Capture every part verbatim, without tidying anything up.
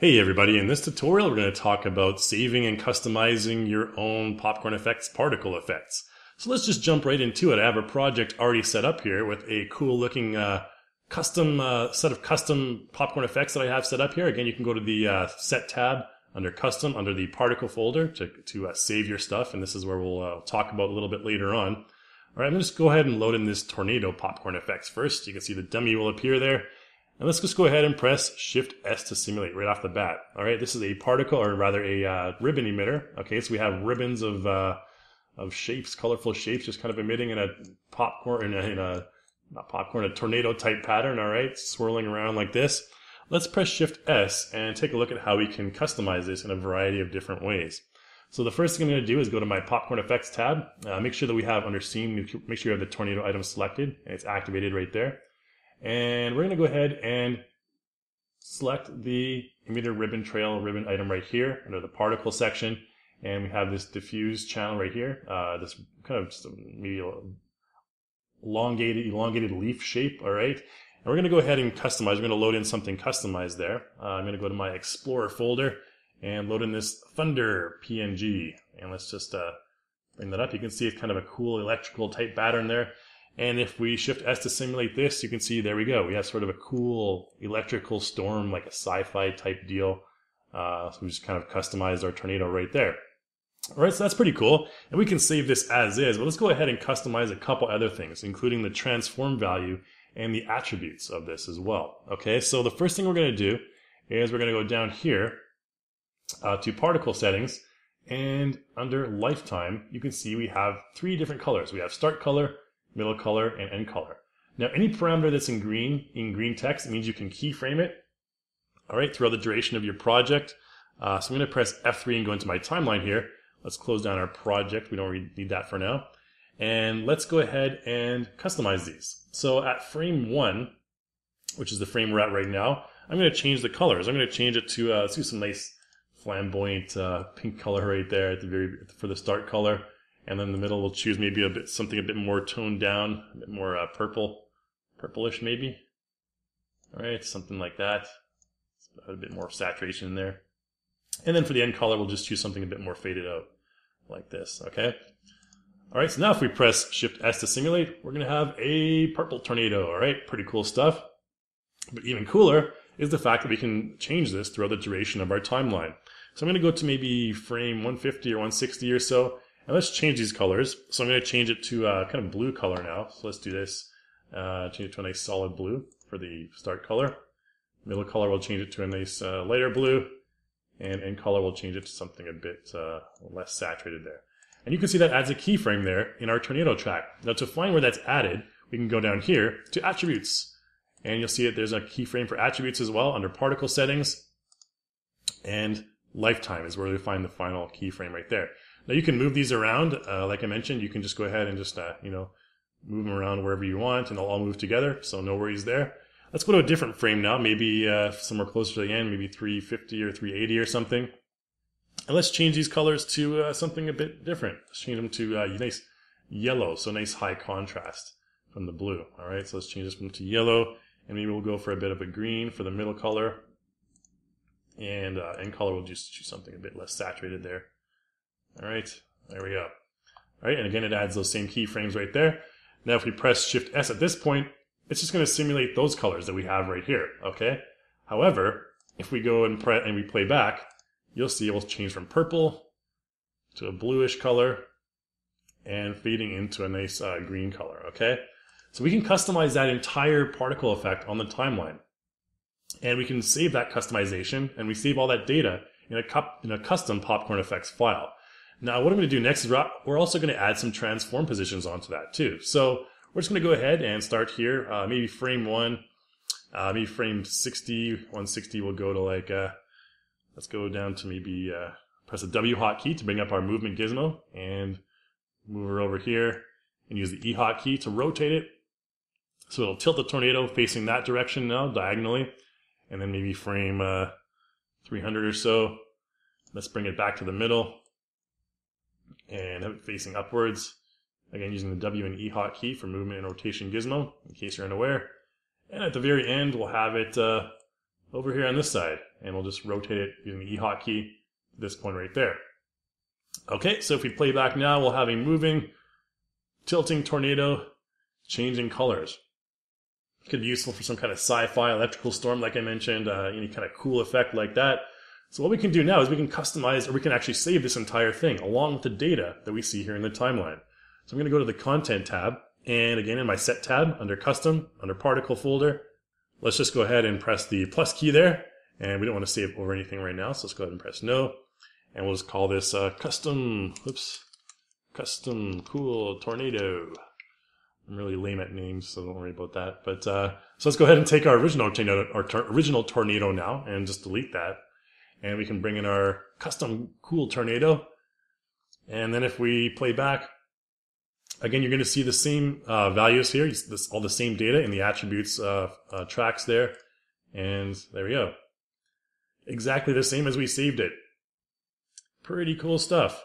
Hey everybody, in this tutorial we're going to talk about saving and customizing your own PopcornFX particle effects. So let's just jump right into it. I have a project already set up here with a cool looking uh, custom uh, set of custom PopcornFX that I have set up here. Again, you can go to the uh, Set tab under Custom, under the Particle folder to, to uh, save your stuff, and this is where we'll uh, talk about a little bit later on. All right, I'm going to just go ahead and load in this Tornado PopcornFX first. You can see the dummy will appear there. And let's just go ahead and press Shift S to simulate right off the bat. All right, this is a particle, or rather a uh, ribbon emitter. Okay, so we have ribbons of uh, of shapes, colorful shapes, just kind of emitting in a popcorn, in a, in a not popcorn, a tornado type pattern. All right, swirling around like this. Let's press Shift S and take a look at how we can customize this in a variety of different ways. So the first thing I'm going to do is go to my PopcornFX tab. Uh, make sure that we have under Scene, make sure you have the tornado item selected and it's activated right there. And we're going to go ahead and select the emitter ribbon trail ribbon item right here under the particle section. And we have this diffuse channel right here, uh, this kind of just a maybe elongated, elongated leaf shape, all right? And we're going to go ahead and customize. We're going to load in something customized there. Uh, I'm going to go to my Explorer folder and load in this Thunder P N G. And let's just uh, bring that up. You can see it's kind of a cool electrical type pattern there. And if we Shift S to simulate this, you can see, there we go. We have sort of a cool electrical storm, like a sci-fi type deal. Uh, so we just kind of customized our tornado right there. All right, so that's pretty cool. And we can save this as is, but let's go ahead and customize a couple other things, including the transform value and the attributes of this as well. Okay, so the first thing we're going to do is we're going to go down here uh, to particle settings. And under lifetime, you can see we have three different colors. We have start color, middle color, and end color. Now any parameter that's in green, in green text, it means you can keyframe it, all right, throughout the duration of your project. Uh, so I'm going to press F three and go into my timeline here. Let's close down our project. We don't really need that for now. And let's go ahead and customize these. So at frame one, which is the frame we're at right now, I'm going to change the colors. I'm going to change it to, uh, let's do some nice flamboyant uh, pink color right there at the very, for the start color. And then in the middle, we'll choose maybe a bit something a bit more toned down, a bit more uh, purple, purplish maybe. All right, something like that. A bit more saturation in there. And then for the end color, we'll just choose something a bit more faded out, like this. Okay. All right. So now if we press Shift S to simulate, we're gonna have a purple tornado. All right, pretty cool stuff. But even cooler is the fact that we can change this throughout the duration of our timeline. So I'm gonna go to maybe frame one fifty or one sixty or so. And let's change these colors. So I'm going to change it to uh, kind of blue color now. So let's do this. Uh, change it to a nice solid blue for the start color. Middle color, we'll change it to a nice uh, lighter blue. And end color, we'll change it to something a bit uh, less saturated there. And you can see that adds a keyframe there in our tornado track. Now to find where that's added, we can go down here to attributes. And you'll see that there's a keyframe for attributes as well under particle settings. And lifetime is where we find the final keyframe right there. Now you can move these around, uh, like I mentioned, you can just go ahead and just, uh, you know, move them around wherever you want and they'll all move together, so no worries there. Let's go to a different frame now, maybe uh, somewhere closer to the end, maybe three fifty or three eighty or something. And let's change these colors to uh, something a bit different. Let's change them to uh, nice yellow, so nice high contrast from the blue. All right, so let's change this one to yellow, and maybe we'll go for a bit of a green for the middle color. And uh, end color, we'll just choose something a bit less saturated there. All right, there we go. All right, and again, it adds those same keyframes right there. Now, if we press Shift S at this point, it's just going to simulate those colors that we have right here, okay? However, if we go and, pre and we play back, you'll see it will change from purple to a bluish color and fading into a nice uh, green color, okay? So we can customize that entire particle effect on the timeline. And we can save that customization, and we save all that data in a, cu in a custom PopcornFX file. Now what I'm going to do next is we're also going to add some transform positions onto that too. So we're just going to go ahead and start here, uh, maybe frame one, uh, maybe frame sixty, one sixty will go to like, uh, let's go down to maybe uh, press a W hotkey to bring up our movement gizmo and move her over here and use the E hotkey to rotate it. So it'll tilt the tornado facing that direction now diagonally, and then maybe frame uh, three hundred or so. Let's bring it back to the middle and have it facing upwards. Again, using the W and E hotkey for movement and rotation gizmo, in case you're unaware. And at the very end, we'll have it uh, over here on this side, and we'll just rotate it using the E hotkey to this point right there. Okay, so if we play back now, we'll have a moving, tilting tornado changing colors. It could be useful for some kind of sci-fi electrical storm like I mentioned, uh, any kind of cool effect like that. So what we can do now is we can customize, or we can actually save this entire thing along with the data that we see here in the timeline. So I'm going to go to the Content tab, and again in my Set tab, under Custom, under Particle folder, let's just go ahead and press the plus key there, and we don't want to save over anything right now, so let's go ahead and press No, and we'll just call this uh, Custom, oops, Custom Cool Tornado. I'm really lame at names, so don't worry about that. But uh, so let's go ahead and take our original tornado, our tor original tornado now, and just delete that. And we can bring in our custom cool tornado. And then if we play back, again, you're going to see the same uh, values here, this, all the same data in the attributes uh, uh, tracks there. And there we go. Exactly the same as we saved it. Pretty cool stuff.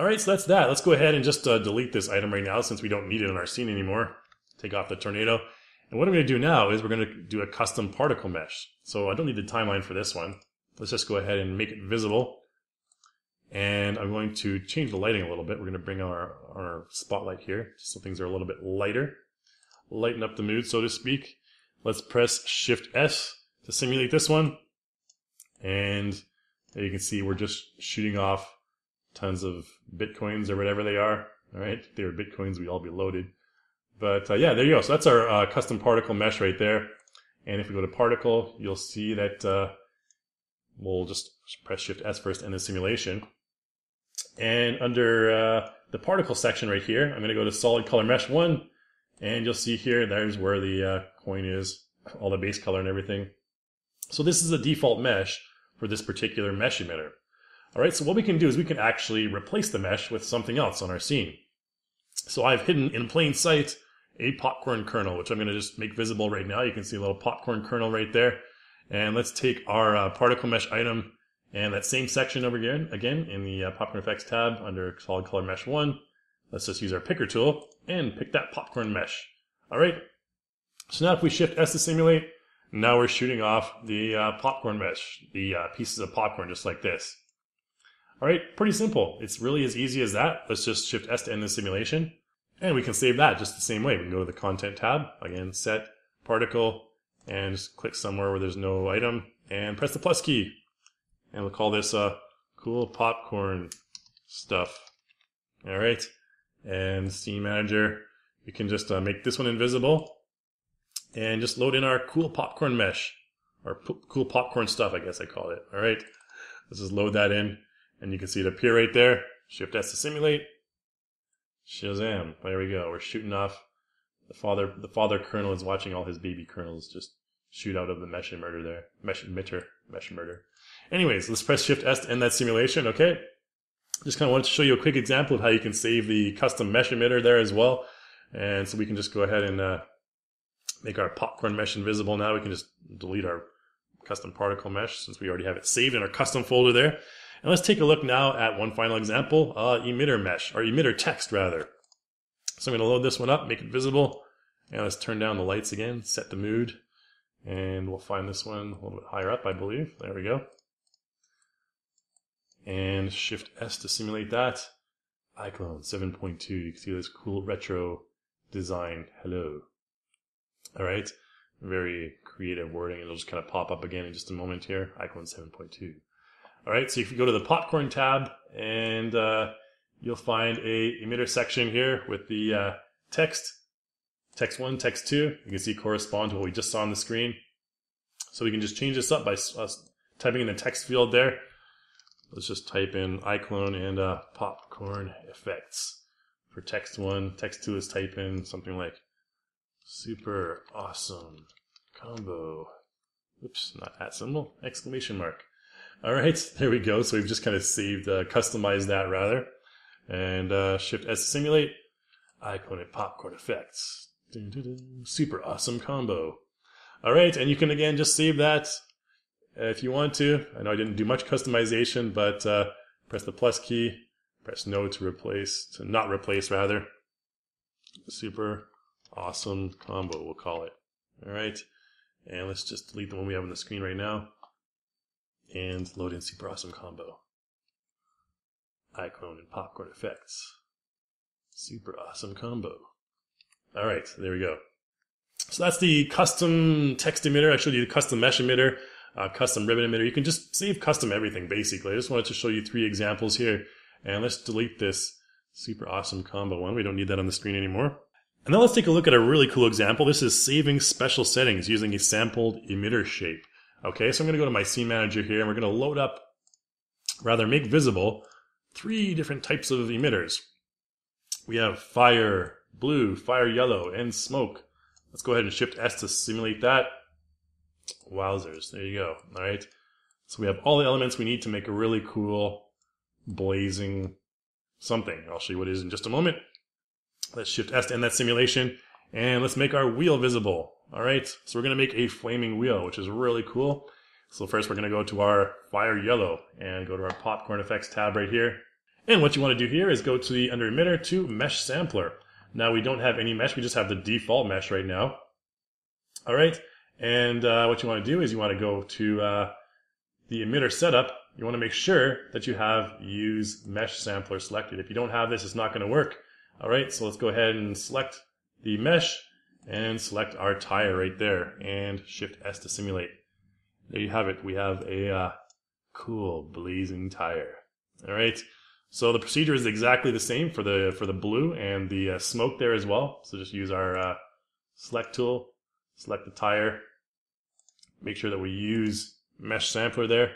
Alright, so that's that. Let's go ahead and just uh, delete this item right now since we don't need it in our scene anymore. Take off the tornado. And what I'm going to do now is we're going to do a custom particle mesh. So I don't need the timeline for this one. Let's just go ahead and make it visible. And I'm going to change the lighting a little bit. We're going to bring our, our spotlight here just so things are a little bit lighter. Lighten up the mood, so to speak. Let's press Shift S to simulate this one. And there you can see we're just shooting off tons of bitcoins or whatever they are. Alright, if they were bitcoins, we'd all be loaded. But uh, yeah, there you go. So that's our uh, custom particle mesh right there. And if we go to particle, you'll see that uh, we'll just press Shift S first and the simulation. And under uh, the particle section right here, I'm going to go to solid color mesh one. And you'll see here, there's where the uh, coin is, all the base color and everything. So this is the default mesh for this particular mesh emitter. Alright, so what we can do is we can actually replace the mesh with something else on our scene. So I've hidden in plain sight a popcorn kernel, which I'm going to just make visible right now. You can see a little popcorn kernel right there. And let's take our uh, particle mesh item and that same section over again, again in the uh, PopcornFX tab under solid color mesh one. Let's just use our picker tool and pick that popcorn mesh. Alright, so now if we shift S to simulate, now we're shooting off the uh, popcorn mesh, the uh, pieces of popcorn just like this. Alright, pretty simple. It's really as easy as that. Let's just Shift S to end the simulation. And we can save that just the same way. We can go to the Content tab, again, Set, Particle, and just click somewhere where there's no item, and press the plus key. And we'll call this uh, Cool Popcorn Stuff. Alright, and Scene Manager, we can just uh, make this one invisible, and just load in our Cool Popcorn Mesh, or po Cool Popcorn Stuff, I guess I call it. Alright, let's just load that in. And you can see it appear right there. Shift S to simulate. Shazam. There we go. We're shooting off. The father the father kernel is watching all his baby kernels just shoot out of the mesh emitter there. Mesh emitter. Mesh emitter. Anyways, let's press Shift S to end that simulation, okay? Just kind of wanted to show you a quick example of how you can save the custom mesh emitter there as well. And so we can just go ahead and uh, make our popcorn mesh invisible now. We can just delete our custom particle mesh since we already have it saved in our custom folder there. And let's take a look now at one final example, uh, emitter mesh, or emitter text rather. So I'm going to load this one up, make it visible, and let's turn down the lights again, set the mood, and we'll find this one a little bit higher up, I believe. There we go. And Shift S to simulate that. iClone seven point two, you can see this cool retro design, hello. Alright, very creative wording, it'll just kind of pop up again in just a moment here, iClone seven point two. Alright, so if you go to the Popcorn tab, and uh, you'll find a emitter section here with the uh, text, text one, text two. You can see correspond to what we just saw on the screen. So we can just change this up by uh, typing in the text field there. Let's just type in iClone and uh, Popcorn Effects. For text one, text two let's type in something like super awesome combo. Oops, not at symbol, exclamation mark. Alright, there we go. So we've just kind of saved, uh, customized that rather. And uh, Shift S to simulate. iClone and Popcorn Effects. Dun, dun, dun. Super awesome combo. Alright, and you can again just save that if you want to. I know I didn't do much customization, but uh, press the plus key. Press no to replace, to not replace rather. Super awesome combo, we'll call it. Alright, And let's just delete the one we have on the screen right now. And load in C P R O S M combo. iClone and PopcornFX. Super awesome combo. Alright, there we go. So that's the custom text emitter. I showed you the custom mesh emitter, uh, custom ribbon emitter. You can just save custom everything, basically. I just wanted to show you three examples here. And let's delete this super awesome combo one. We don't need that on the screen anymore. And now let's take a look at a really cool example. This is saving special settings using a sampled emitter shape. Okay, so I'm going to go to my scene manager here, and we're going to load up, rather make visible, three different types of emitters. We have fire blue, fire yellow, and smoke. Let's go ahead and Shift S to simulate that. Wowzers, there you go. All right, so we have all the elements we need to make a really cool blazing something. I'll show you what it is in just a moment. Let's Shift S to end that simulation, and let's make our wheel visible. All right, so we're going to make a flaming wheel, which is really cool. So first we're going to go to our fire yellow and go to our PopcornFX tab right here. And what you want to do here is go to the under emitter to mesh sampler. Now we don't have any mesh, we just have the default mesh right now. All right, and uh, what you want to do is you want to go to uh, the emitter setup. You want to make sure that you have use mesh sampler selected. If you don't have this, it's not going to work. All right, so let's go ahead and select the mesh and select our tire right there and Shift S to simulate. There you have it. We have a uh, cool blazing tire. All right, so the procedure is exactly the same for the for the blue and the uh, smoke there as well. So just use our uh, select tool, select the tire, make sure that we use mesh sampler there.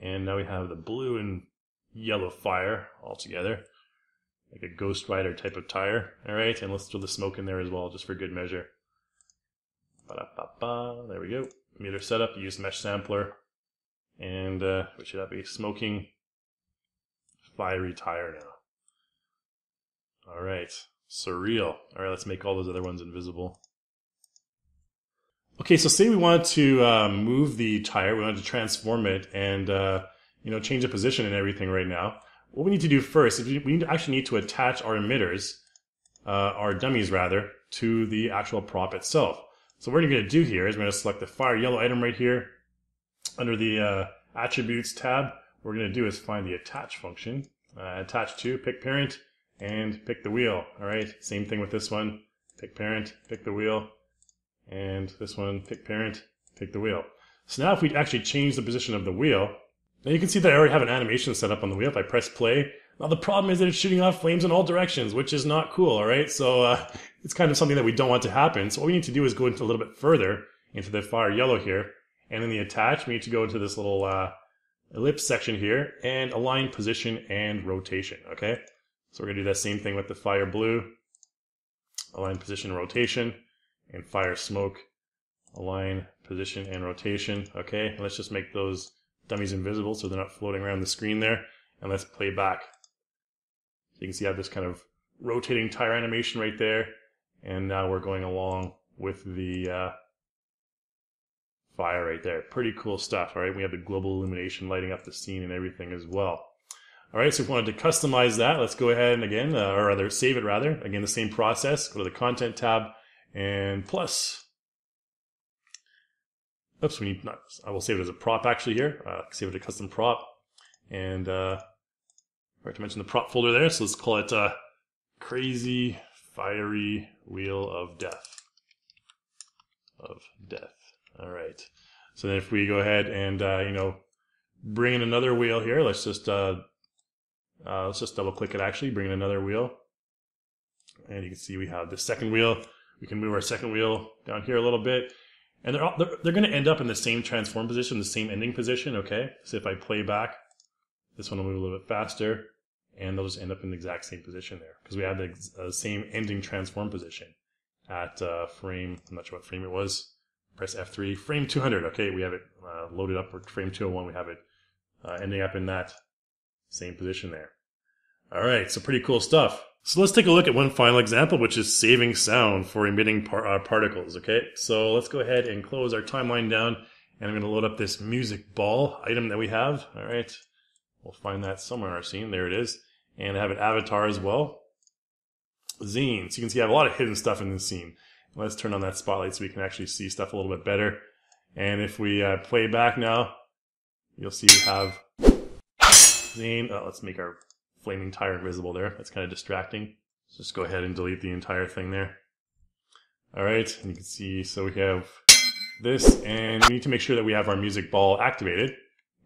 And now we have the blue and yellow fire all together, like a Ghost Rider type of tire. All right, and let's throw the smoke in there as well, just for good measure. Ba-da-ba-ba. There we go. Emitter setup, use mesh sampler, and uh, we should have a smoking, fiery tire now. All right, surreal. All right, let's make all those other ones invisible. Okay, so say we wanted to uh, move the tire, we wanted to transform it and uh, you know, change the position and everything right now. What we need to do first is we actually need to attach our emitters, uh, our dummies rather, to the actual prop itself. So what we're going to do here is we're going to select the fire yellow item right here. Under the uh, attributes tab, what we're going to do is find the attach function, uh, attach to, pick parent, and pick the wheel. All right, same thing with this one, pick parent, pick the wheel. And this one, pick parent, pick the wheel. So now if we actually change the position of the wheel, now you can see that I already have an animation set up on the wheel. If I press play, now the problem is that it's shooting off flames in all directions, which is not cool, all right? So uh, it's kind of something that we don't want to happen. So what we need to do is go into a little bit further into the fire yellow here, and in the attach, we need to go into this little uh, ellipse section here and align position and rotation, okay? So we're gonna do that same thing with the fire blue, align position rotation, and fire smoke, align position and rotation. Okay, and let's just make those dummies invisible so they're not floating around the screen there, and let's play back. So you can see I have this kind of rotating tire animation right there, and now we're going along with the uh, fire right there. Pretty cool stuff. All right, we have the global illumination lighting up the scene and everything as well. All right, so if we wanted to customize that, let's go ahead and again, uh, or rather save it rather. Again, the same process. Go to the content tab. And plus, oops, we need not, I will save it as a prop actually here. Uh, save it a custom prop. And uh, I forgot to mention the prop folder there, so let's call it uh, Crazy Fiery Wheel of Death. Of Death. All right. So then if we go ahead and, uh, you know, bring in another wheel here, let's just, uh, uh, let's just double click it actually, bring in another wheel. And you can see we have the second wheel. We can move our second wheel down here a little bit, and they're all, they're, they're going to end up in the same transform position, the same ending position. Okay, so if I play back, this one will move a little bit faster, and they'll just end up in the exact same position there because we have the uh, same ending transform position at uh, frame. I'm not sure what frame it was. Press F three, frame two hundred. Okay, we have it uh, loaded up for frame two oh one. We have it uh, ending up in that same position there. All right, so pretty cool stuff. So let's take a look at one final example, which is saving sound for emitting par uh, particles, okay? So let's go ahead and close our timeline down, and I'm going to load up this music ball item that we have. All right, we'll find that somewhere in our scene. There it is. And I have an avatar as well. Zane. So you can see I have a lot of hidden stuff in this scene. Let's turn on that spotlight so we can actually see stuff a little bit better. And if we uh, play back now, you'll see we have Zane. Oh, let's make our flaming tire invisible there. That's kind of distracting. Let's just go ahead and delete the entire thing there. All right, and you can see, so we have this, and we need to make sure that we have our music ball activated.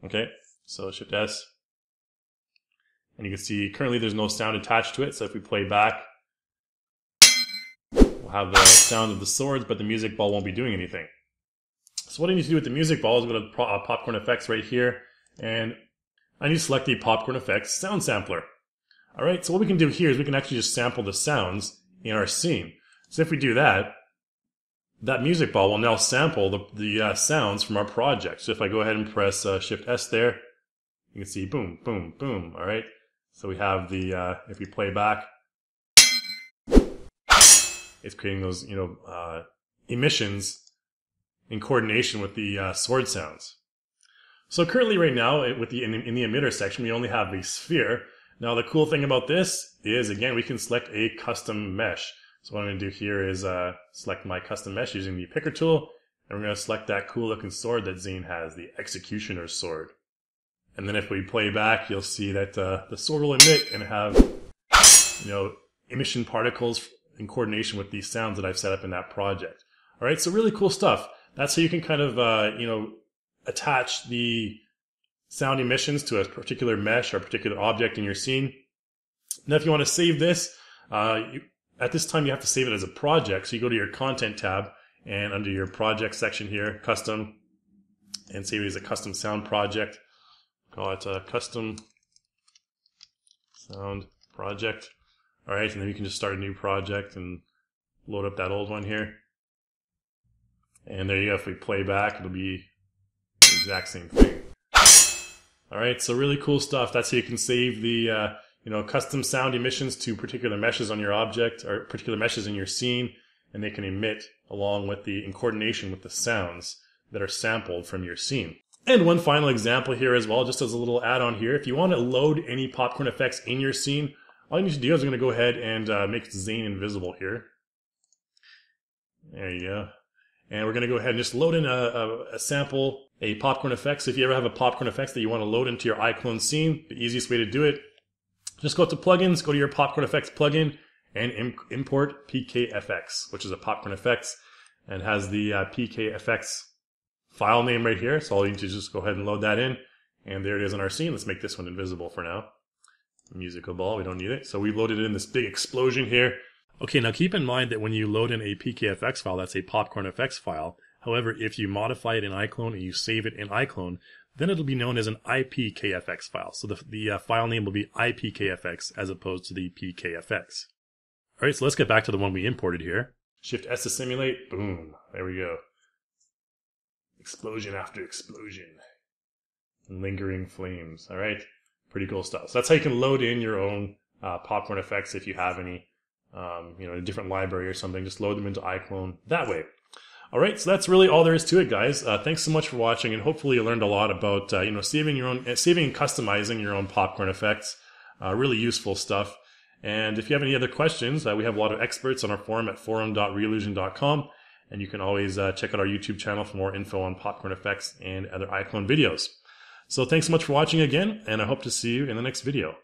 Okay, so Shift S. And you can see currently there's no sound attached to it, so if we play back, we'll have the sound of the swords, but the music ball won't be doing anything. So what I need to do with the music ball is go to PopcornFX right here, and I need to select the PopcornFX sound sampler. Alright, so what we can do here is we can actually just sample the sounds in our scene. So if we do that, that music ball will now sample the, the uh, sounds from our project. So if I go ahead and press uh, Shift S there, you can see boom, boom, boom, alright? So we have the, uh, if we play back, it's creating those, you know, uh, emissions in coordination with the uh, sword sounds. So currently right now, it, with the in, in the emitter section, we only have the sphere. Now the cool thing about this is, again, we can select a custom mesh. So what I'm going to do here is uh, select my custom mesh using the picker tool, and we're going to select that cool looking sword that Zane has, the Executioner's sword. And then if we play back, you'll see that uh, the sword will emit and have, you know, emission particles in coordination with these sounds that I've set up in that project. All right, so really cool stuff. That's how you can kind of, uh, you know, attach the sound emissions to a particular mesh or a particular object in your scene. Now, if you want to save this, uh, you, at this time you have to save it as a project. So you go to your Content tab, and under your Project section here, Custom, and save it as a custom sound project. Call it a custom sound project. All right, and then you can just start a new project and load up that old one here. And there you go. If we play back, it'll be the exact same thing. All right, so really cool stuff. That's how you can save the uh, you know, custom sound emissions to particular meshes on your object or particular meshes in your scene, and they can emit along with the in coordination with the sounds that are sampled from your scene. And one final example here as well, just as a little add-on here. If you want to load any PopcornFX in your scene, all you need to do is I'm going to go ahead and uh, make Zane invisible here. There you go. And we're going to go ahead and just load in a, a, a sample, a PopcornFX. So if you ever have a PopcornFX that you want to load into your iClone scene, the easiest way to do it, just go up to Plugins, go to your PopcornFX plugin, and im import P K F X, which is a PopcornFX, and has the uh, P K F X file name right here, so all you need to just go ahead and load that in, and there it is on our scene. Let's make this one invisible for now. Musical ball, we don't need it. So we've loaded in this big explosion here. Okay, now keep in mind that when you load in a P K F X file, that's a PopcornFX file. However, if you modify it in iClone and you save it in iClone, then it'll be known as an I P K F X file. So the, the uh, file name will be I P K F X as opposed to the P K F X. All right, so let's get back to the one we imported here. Shift S to simulate, boom, there we go. Explosion after explosion. Lingering flames. All right. Pretty cool stuff. So that's how you can load in your own uh, PopcornFX if you have any, um, you know, in a different library or something. Just load them into iClone that way. All right. So that's really all there is to it, guys. Uh, thanks so much for watching, and hopefully you learned a lot about, uh, you know, saving your own, uh, saving and customizing your own PopcornFX. Uh, really useful stuff. And if you have any other questions, uh, we have a lot of experts on our forum at forum dot reillusion dot com. And you can always uh, check out our YouTube channel for more info on PopcornFX and other iClone videos. So thanks so much for watching again, and I hope to see you in the next video.